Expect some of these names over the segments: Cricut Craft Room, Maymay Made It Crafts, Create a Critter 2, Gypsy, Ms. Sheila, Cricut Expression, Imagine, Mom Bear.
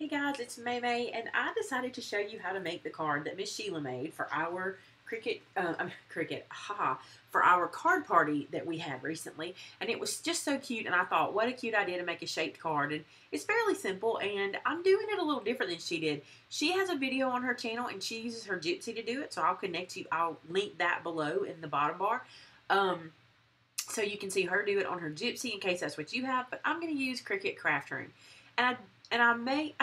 Hey guys, it's Maymay, and I decided to show you how to make the card that Ms. Sheila made for our our card party that we had recently. And it was just so cute, and I thought, what a cute idea to make a shaped card. And it's fairly simple, and I'm doing it a little different than she did. She has a video on her channel, and she uses her Gypsy to do it, so I'll link that below in the bottom bar. So you can see her do it on her Gypsy in case that's what you have, but I'm going to use Cricut Craft Room. I may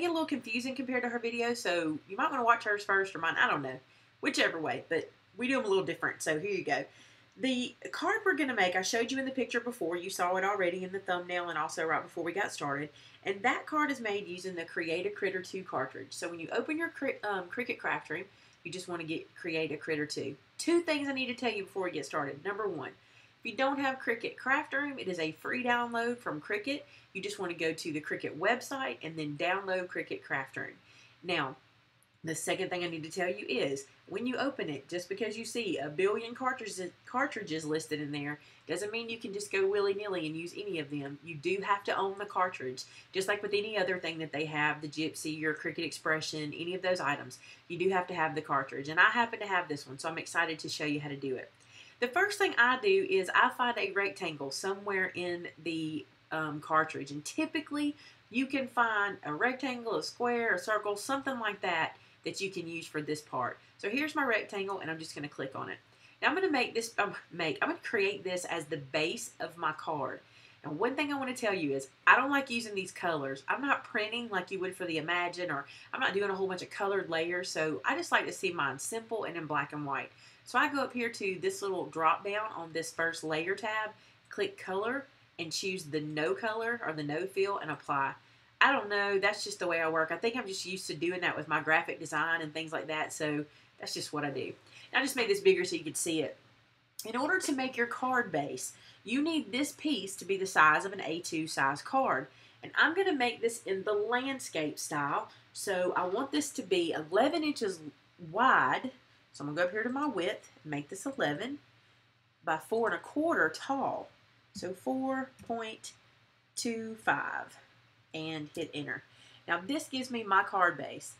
get a little confusing compared to her video, so you might want to watch hers first or mine, I don't know, whichever way, but we do them a little different, so here you go. The card we're going to make, I showed you in the picture before, you saw it already in the thumbnail and also right before we got started, and that card is made using the Create a Critter 2 cartridge. So when you open your Cricut Craft Room, you just want to get Create a Critter 2. Two things I need to tell you before we get started. Number one, if you don't have Cricut Craft Room, it is a free download from Cricut. You just want to go to the Cricut website and then download Cricut Craft Room. Now, the second thing I need to tell you is when you open it, just because you see a billion cartridges listed in there, doesn't mean you can just go willy-nilly and use any of them. You do have to own the cartridge, just like with any other thing that they have, the Gypsy, your Cricut Expression, any of those items. You do have to have the cartridge, and I happen to have this one, so I'm excited to show you how to do it. The first thing I do is I find a rectangle somewhere in the cartridge, and typically you can find a rectangle, a square, a circle, something like that that you can use for this part. So here's my rectangle, and I'm just going to click on it. Now I'm going to make this. I'm going to create this as the base of my card. And one thing I want to tell you is I don't like using these colors. I'm not printing like you would for the Imagine, or I'm not doing a whole bunch of colored layers, so I just like to see mine simple and in black and white. So I go up here to this little drop down on this first layer tab, click color, and choose the no color or the no fill and apply. I don't know, that's just the way I work. I think I'm just used to doing that with my graphic design and things like that, so that's just what I do. And I just made this bigger so you could see it. In order to make your card base, you need this piece to be the size of an A2 size card. And I'm going to make this in the landscape style. So I want this to be 11 inches wide. So I'm going to go up here to my width and make this 11 by 4 1/4 tall. So 4.25 and hit enter. Now this gives me my card base.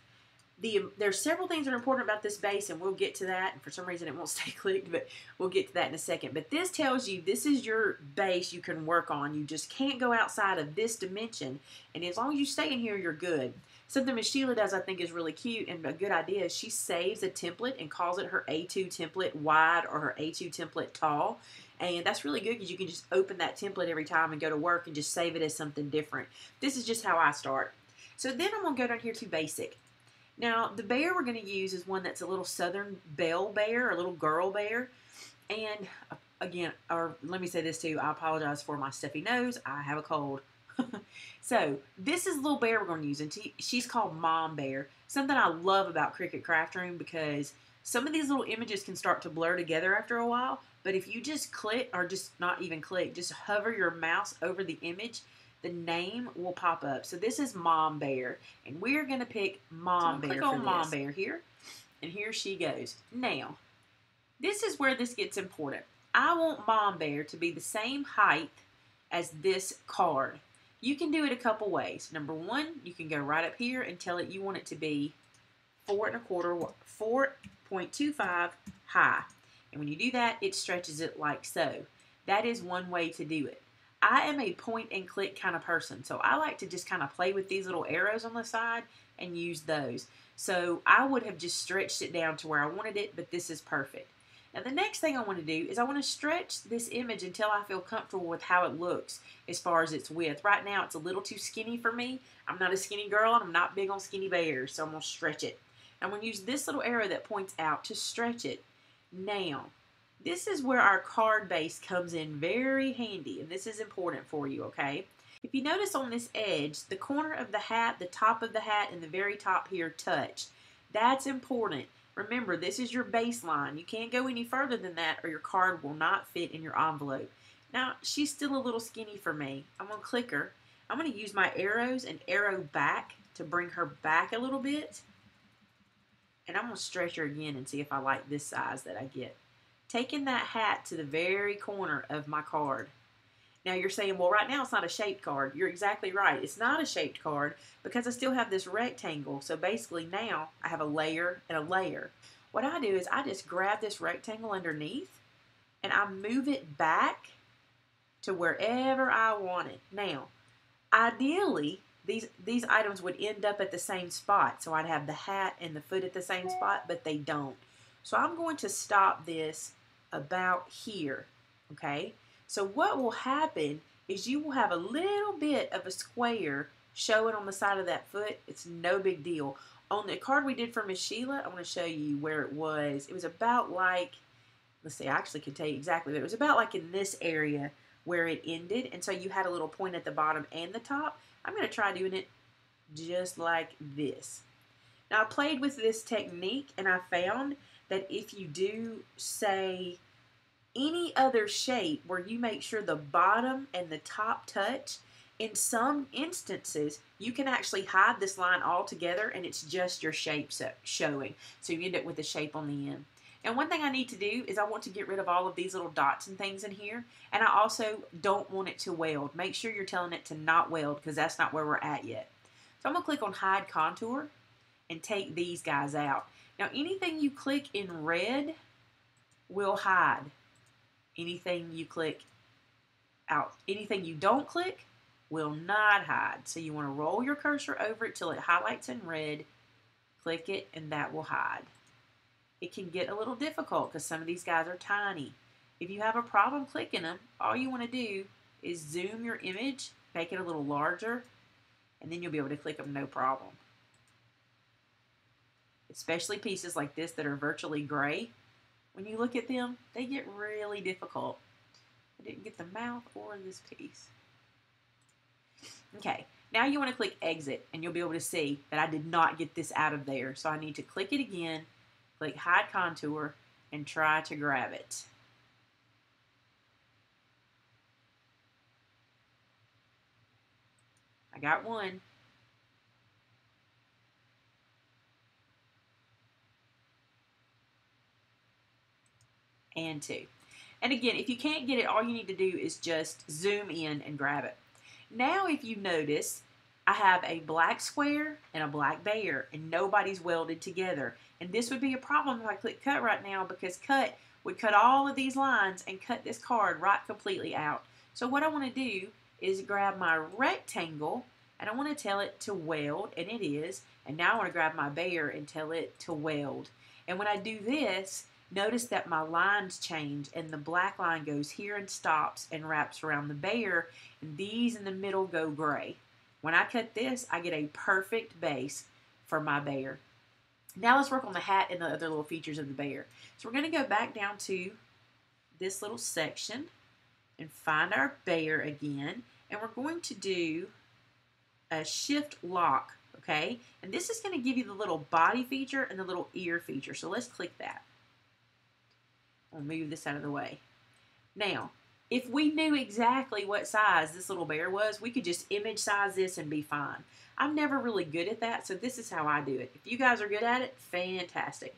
There's several things that are important about this base, and we'll get to that. And for some reason it won't stay clicked, but we'll get to that in a second. But this tells you this is your base you can work on. You just can't go outside of this dimension. And as long as you stay in here, you're good. Something Ms. Sheila does I think is really cute and a good idea is she saves a template and calls it her A2 template wide or her A2 template tall. And that's really good because you can just open that template every time and go to work and just save it as something different. This is just how I start. So then I'm going to go down here to basic. Now, the bear we're going to use is one that's a little southern bell bear, a little girl bear. And again, or let me say this too, I apologize for my stuffy nose. I have a cold. So this is the little bear we're going to use, and she's called Mom Bear. Something I love about Cricut Craft Room because some of these little images can start to blur together after a while. But if you just click, or just not even click, just hover your mouse over the image, the name will pop up. So this is Mom Bear, and we're going to pick Mom Bear. Click on Mom Bear here, and here she goes. Now, this is where this gets important. I want Mom Bear to be the same height as this card. You can do it a couple ways. Number one, you can go right up here and tell it you want it to be 4.25 high. And when you do that, it stretches it like so. That is one way to do it. I am a point and click kind of person, so I like to just kind of play with these little arrows on the side and use those. So I would have just stretched it down to where I wanted it, but this is perfect. Now the next thing I want to do is I want to stretch this image until I feel comfortable with how it looks as far as its width. Right now it's a little too skinny for me. I'm not a skinny girl and I'm not big on skinny bears, so I'm going to stretch it. I'm going to use this little arrow that points out to stretch it. Now, this is where our card base comes in very handy, and this is important for you, okay? If you notice on this edge, the corner of the hat, the top of the hat, and the very top here touch. That's important. Remember, this is your baseline. You can't go any further than that or your card will not fit in your envelope. Now, she's still a little skinny for me. I'm going to click her. I'm going to use my arrows and arrow back to bring her back a little bit. And I'm going to stretch her again and see if I like this size that I get. Taking that hat to the very corner of my card. Now you're saying, well, right now it's not a shaped card. You're exactly right. It's not a shaped card because I still have this rectangle. So basically now I have a layer and a layer. What I do is I just grab this rectangle underneath and I move it back to wherever I want it. Now, ideally, these items would end up at the same spot. So I'd have the hat and the foot at the same spot, but they don't. So I'm going to stop this about here, okay? So what will happen is you will have a little bit of a square showing on the side of that foot. It's no big deal. On the card we did for Ms. Sheila, I want to show you where it was. It was about like, let's see, I actually could tell you exactly, but it was about like in this area where it ended. And so you had a little point at the bottom and the top. I'm going to try doing it just like this. Now I played with this technique and I found that if you do say any other shape where you make sure the bottom and the top touch, in some instances you can actually hide this line altogether and it's just your shape showing. So you end up with a shape on the end. And one thing I need to do is I want to get rid of all of these little dots and things in here, and I also don't want it to weld. Make sure you're telling it to not weld because that's not where we're at yet. So I'm going to click on Hide Contour and take these guys out. Now anything you click in red will hide. Anything you click out, anything you don't click will not hide. So you want to roll your cursor over it till it highlights in red, click it, and that will hide. It can get a little difficult because some of these guys are tiny. If you have a problem clicking them, all you want to do is zoom your image, make it a little larger, and then you'll be able to click them no problem. Especially pieces like this that are virtually gray. When you look at them, they get really difficult. I didn't get the mouth or this piece. Okay, now you want to click Exit, and you'll be able to see that I did not get this out of there. So I need to click it again, click Hide Contour, and try to grab it. I got one. And two. And again, if you can't get it, all you need to do is just zoom in and grab it. Now if you notice, I have a black square and a black bear and nobody's welded together. And this would be a problem if I click Cut right now, because Cut would cut all of these lines and cut this card right completely out. So what I want to do is grab my rectangle and I want to tell it to weld, and it is. And now I want to grab my bear and tell it to weld. And when I do this, notice that my lines change and the black line goes here and stops and wraps around the bear, and these in the middle go gray. When I cut this, I get a perfect base for my bear. Now let's work on the hat and the other little features of the bear. So we're going to go back down to this little section and find our bear again, and we're going to do a shift lock, okay? And this is going to give you the little body feature and the little ear feature, so let's click that. I'll move this out of the way. Now, if we knew exactly what size this little bear was, we could just image size this and be fine. I'm never really good at that, so this is how I do it. If you guys are good at it, fantastic.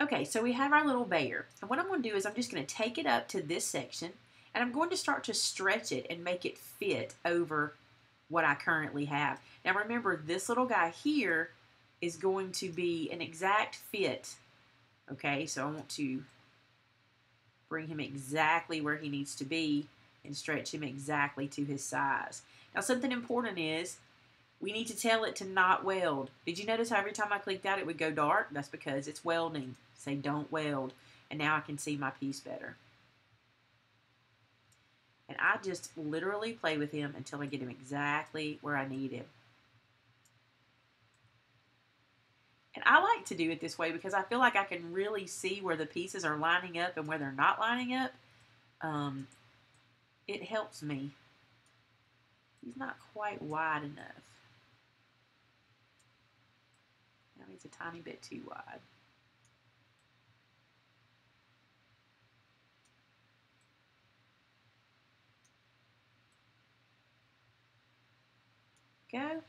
Okay, so we have our little bear. And what I'm going to do is I'm just going to take it up to this section, and I'm going to start to stretch it and make it fit over what I currently have. Now remember, this little guy here is going to be an exact fit. Okay, so I want to bring him exactly where he needs to be and stretch him exactly to his size. Now something important is we need to tell it to not weld. Did you notice how every time I clicked out it would go dark? That's because it's welding. Say don't weld, and now I can see my piece better. And I just literally play with him until I get him exactly where I need him. And I like to do it this way because I feel like I can really see where the pieces are lining up and where they're not lining up. It helps me. He's not quite wide enough. Now he's a tiny bit too wide. Go.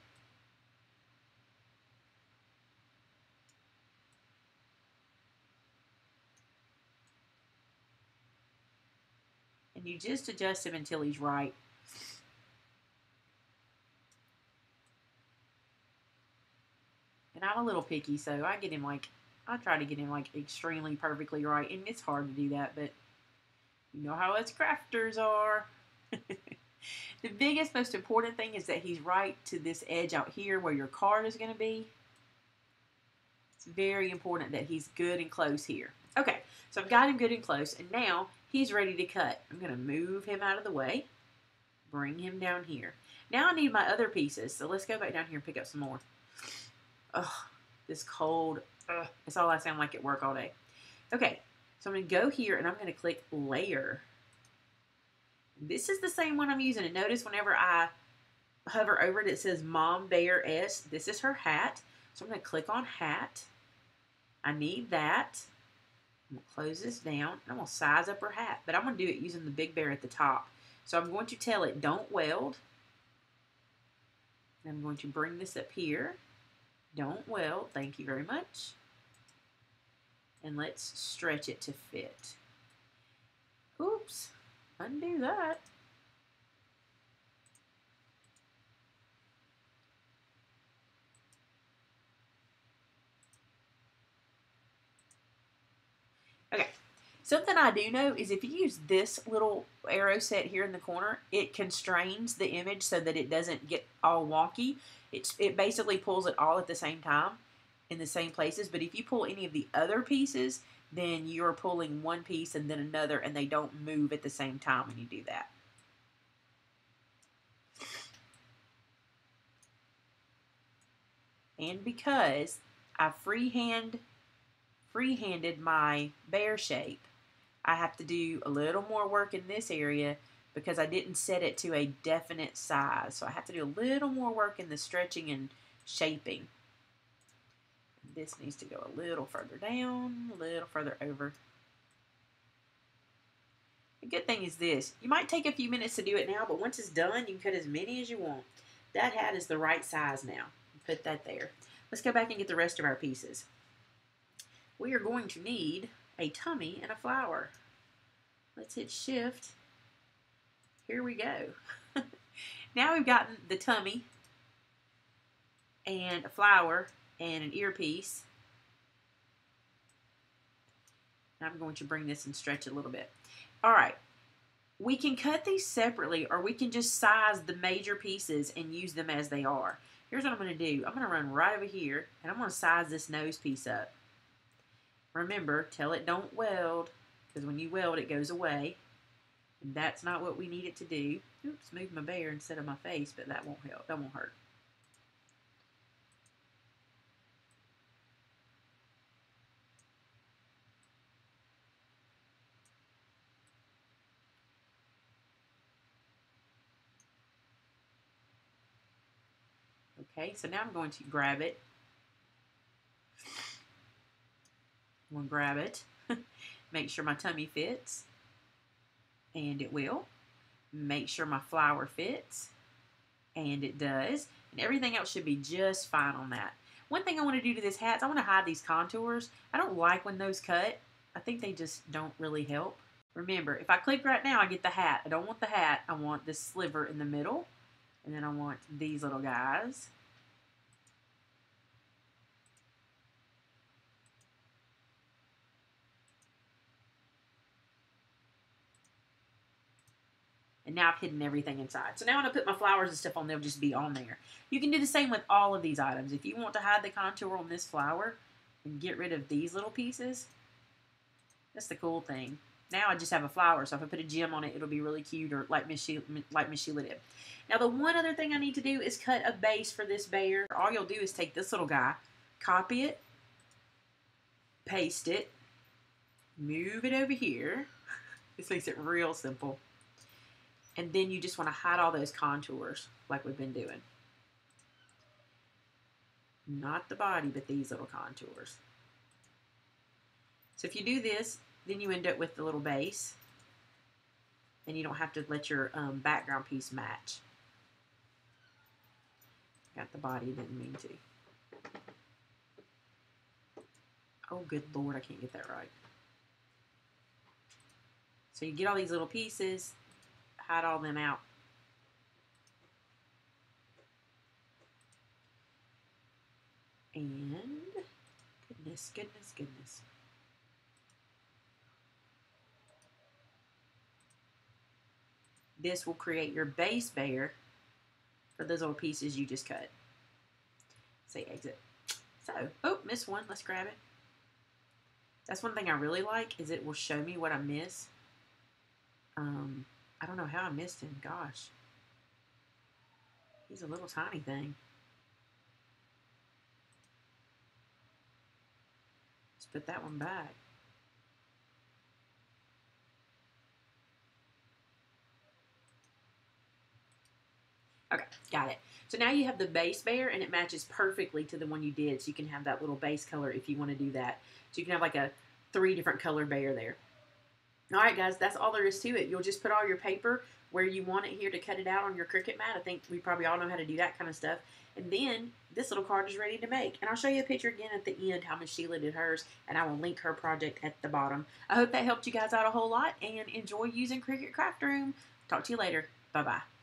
and you just adjust him until he's right. And I'm a little picky, so I get him like, I try to get him like extremely perfectly right, and it's hard to do that, but you know how us crafters are. The biggest, most important thing is that he's right to this edge out here where your card is going to be. It's very important that he's good and close here. Okay, so I've got him good and close, and now he's ready to cut. I'm going to move him out of the way, bring him down here. Now I need my other pieces, so let's go back down here and pick up some more. Ugh, this cold, ugh, that's all I sound like at work all day. Okay, so I'm going to go here, and I'm going to click Layer. This is the same one I'm using, and notice whenever I hover over it, it says Mom Bear S. This is her hat, so I'm going to click on Hat. I need that. I'm going to close this down. I'm going to size up her hat, but I'm going to do it using the big bear at the top. So I'm going to tell it don't weld. And I'm going to bring this up here. Don't weld. Thank you very much. And let's stretch it to fit. Oops. Undo that. Okay, something I do know is if you use this little arrow set here in the corner, it constrains the image so that it doesn't get all wonky. It basically pulls it all at the same time in the same places, but if you pull any of the other pieces, then you're pulling one piece and then another, and they don't move at the same time when you do that. And because I freehanded my bear shape, I have to do a little more work in this area because I didn't set it to a definite size. So I have to do a little more work in the stretching and shaping. This needs to go a little further down, a little further over. The good thing is this. You might take a few minutes to do it now, but once it's done, you can cut as many as you want. That hat is the right size now. Put that there. Let's go back and get the rest of our pieces. We are going to need a tummy and a flower. Let's hit Shift. Here we go. Now we've gotten the tummy and a flower and an earpiece. And I'm going to bring this and stretch it a little bit. All right, we can cut these separately, or we can just size the major pieces and use them as they are. Here's what I'm going to do. I'm going to run right over here, and I'm going to size this nose piece up. Remember, tell it don't weld, because when you weld, it goes away. And that's not what we need it to do. Oops, moved my bear instead of my face, but that won't help. That won't hurt. Okay, so now I'm going to grab it. I'm going to grab it. Make sure my tummy fits. And it will. Make sure my flower fits. And it does. And everything else should be just fine on that. One thing I want to do to this hat is I want to hide these contours. I don't like when those cut. I think they just don't really help. Remember, if I click right now, I get the hat. I don't want the hat. I want this sliver in the middle. And then I want these little guys. And now I've hidden everything inside. So now when I put my flowers and stuff on, they'll just be on there. You can do the same with all of these items. If you want to hide the contour on this flower and get rid of these little pieces, that's the cool thing. Now I just have a flower, so if I put a gem on it, it'll be really cute, or like Ms. Sheila did. Now the one other thing I need to do is cut a base for this bear. All you'll do is take this little guy, copy it, paste it, move it over here. This makes it real simple. And then you just want to hide all those contours like we've been doing. Not the body, but these little contours. So if you do this, then you end up with the little base, and you don't have to let your background piece match. Got the body, didn't mean to. Oh, good Lord, I can't get that right. So you get all these little pieces, hide all them out. And goodness, goodness, goodness. This will create your base bear for those little pieces you just cut. Say exit. So, oh, missed one. Let's grab it. That's one thing I really like is it will show me what I miss. I don't know how I missed him. Gosh. He's a little tiny thing. Let's put that one back. Okay, got it. So now you have the base bear, and it matches perfectly to the one you did, so you can have that little base color if you want to do that. So you can have like a 3 different color bear there. All right, guys, that's all there is to it. You'll just put all your paper where you want it here to cut it out on your Cricut mat. I think we probably all know how to do that kind of stuff. And then this little card is ready to make. And I'll show you a picture again at the end how Ms. Sheila did hers, and I will link her project at the bottom. I hope that helped you guys out a whole lot, and enjoy using Cricut Craft Room. Talk to you later. Bye-bye.